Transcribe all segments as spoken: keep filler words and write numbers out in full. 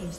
Team's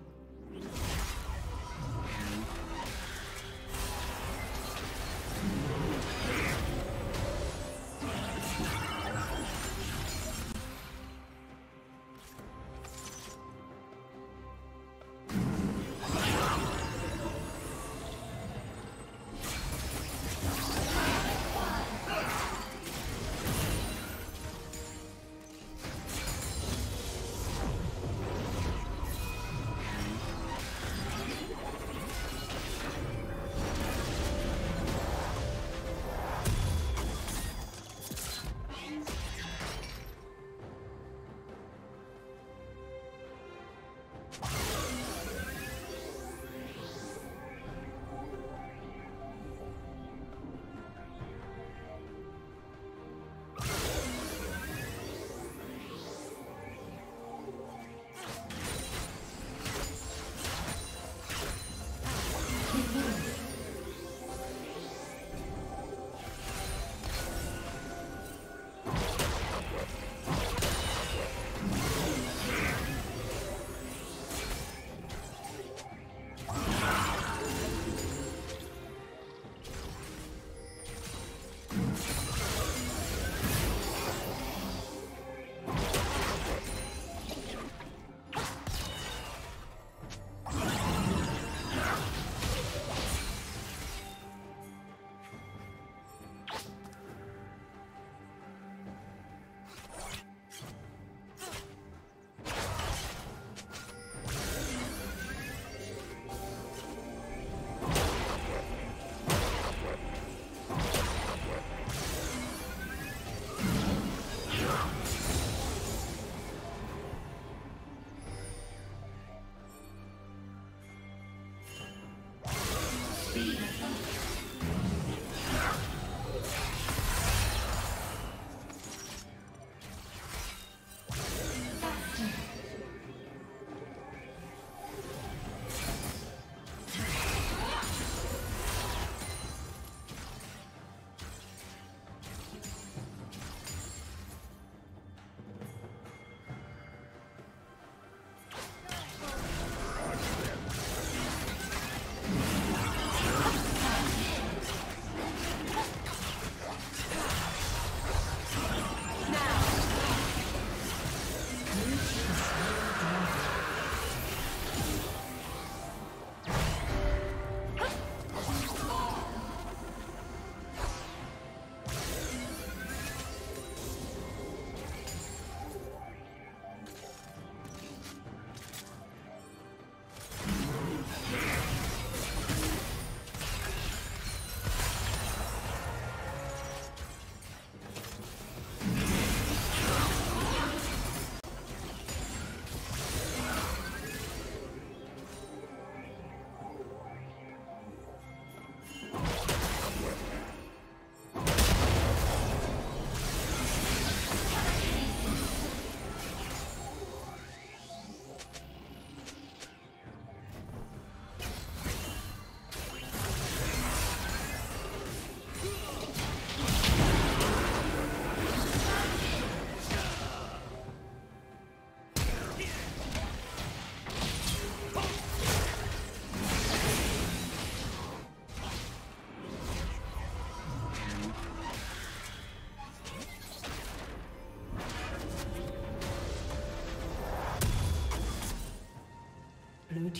Blue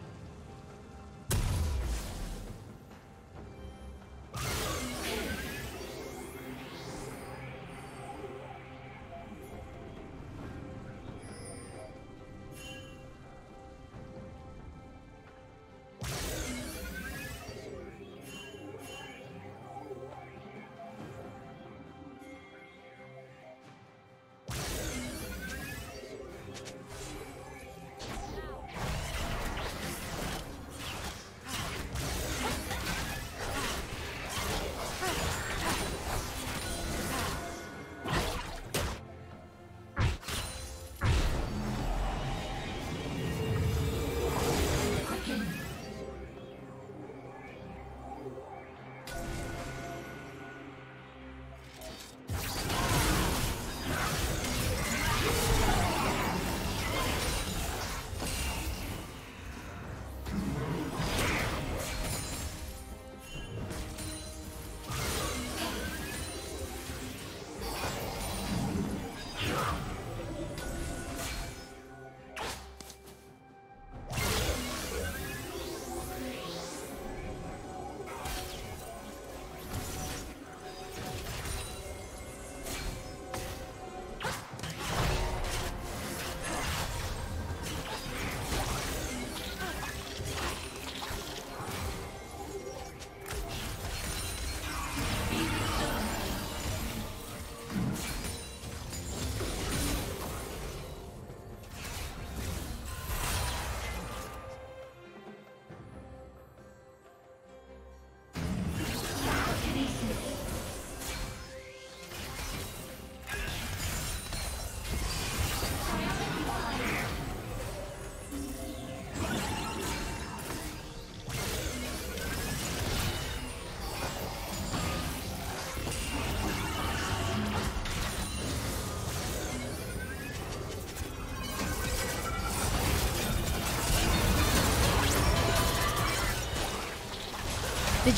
Did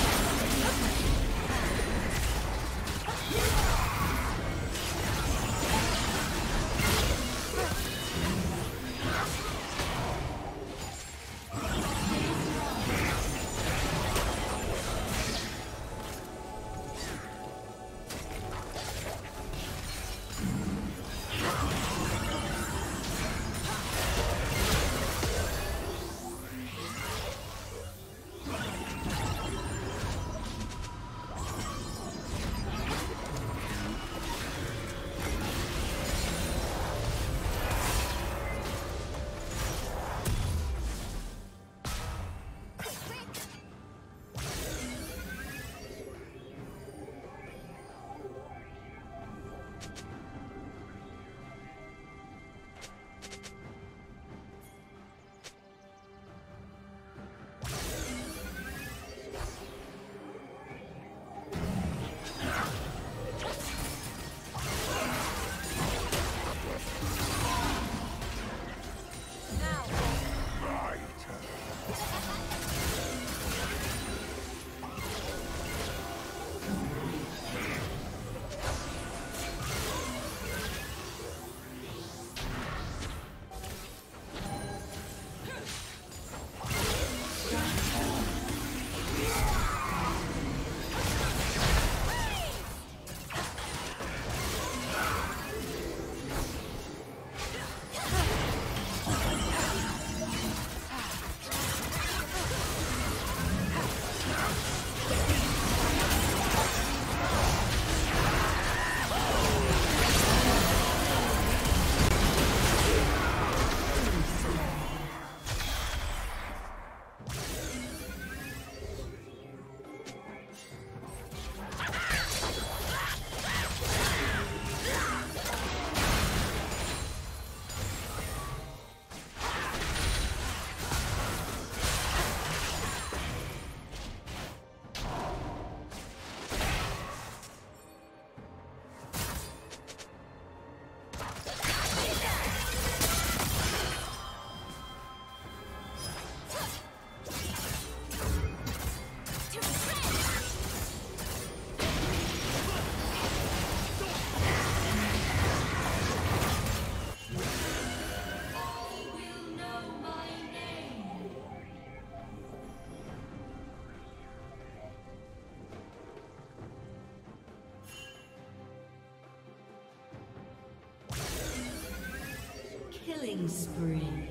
Killing spree.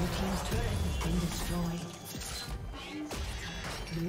Blue team's turret has been destroyed. Blue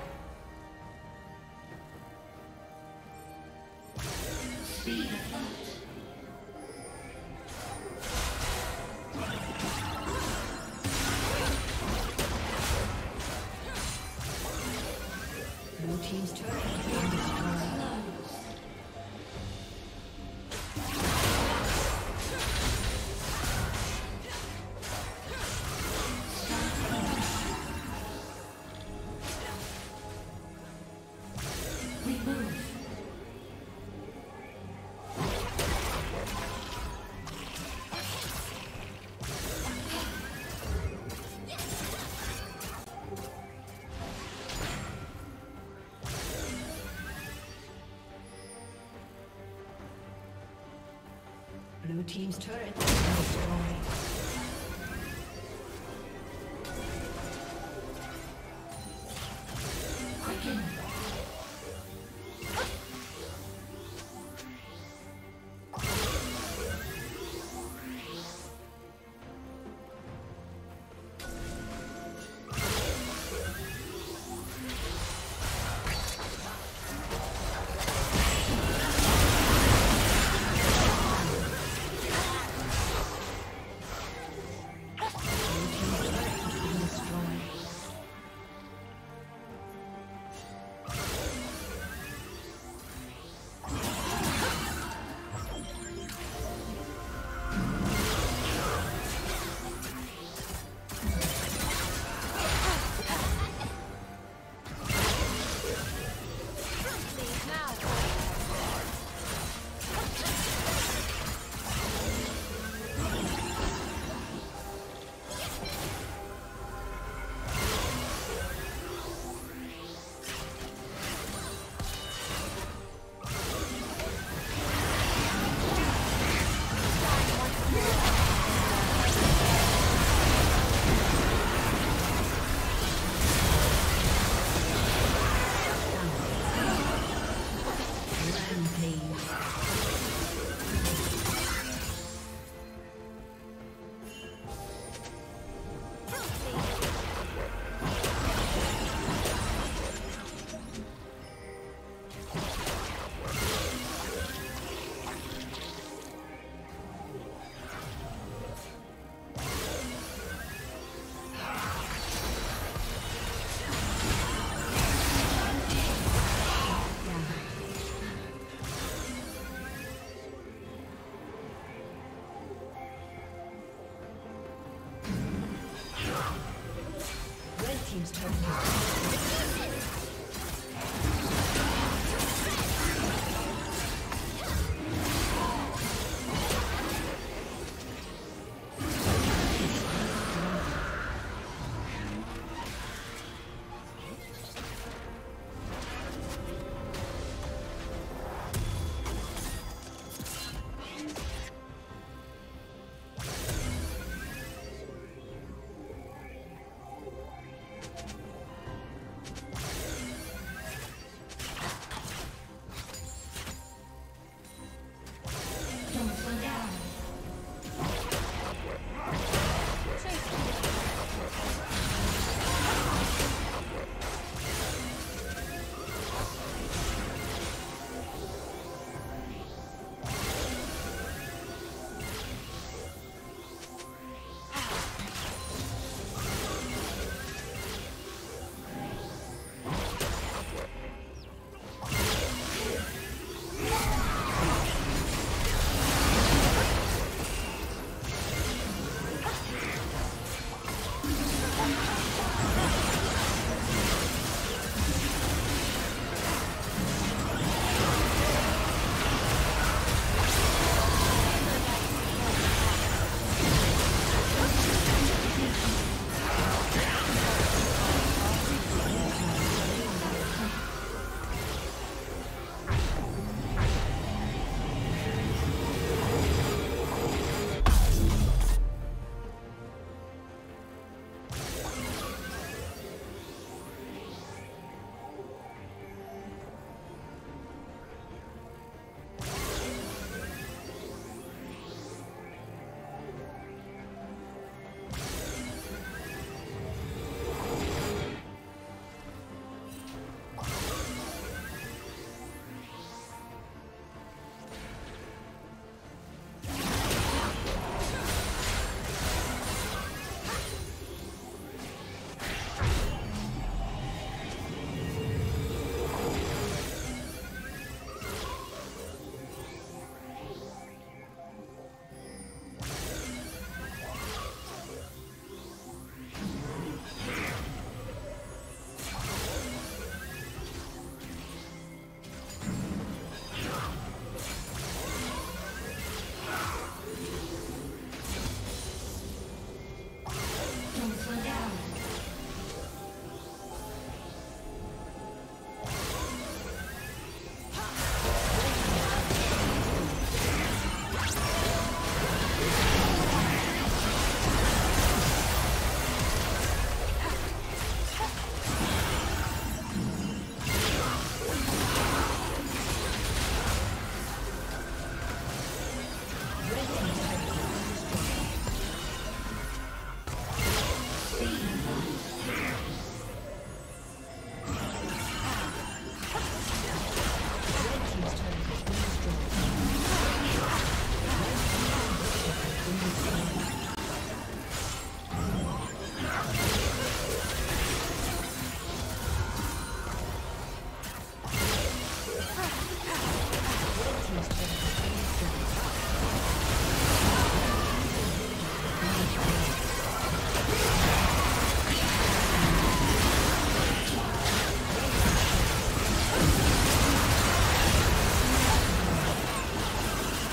Speed up. Blue team's turret has been destroyed. Quicken!